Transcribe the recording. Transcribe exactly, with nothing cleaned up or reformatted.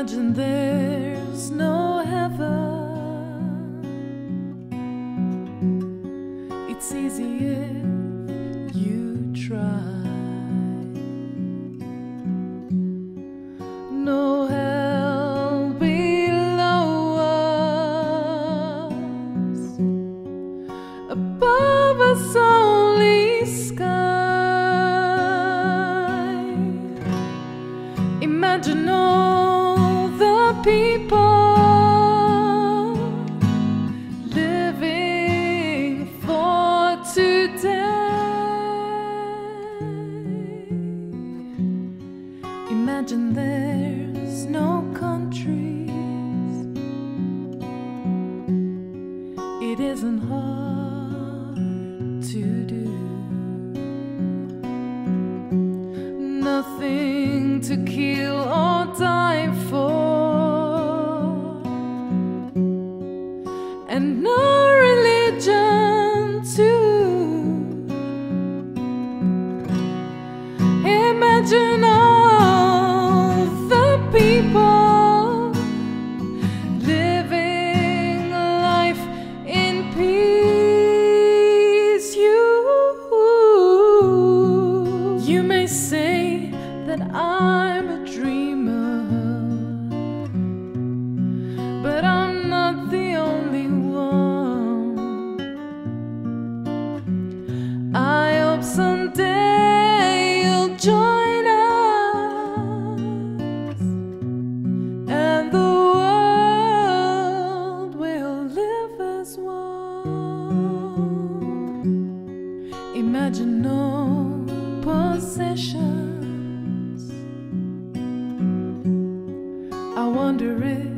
imagine there's no heaven. It's easy if you try. No hell below us, above us only sky. Imagine all the people living for today. Imagine there's no countries. It isn't hard to do. Nothing to kill or die for, and no religion too. Imagine all the people living life in peace. You, you may say that I'm a dreamer, but I'm not the only one. I hope someday you'll join us, and the world will live as one. Imagine no possession. I wonder if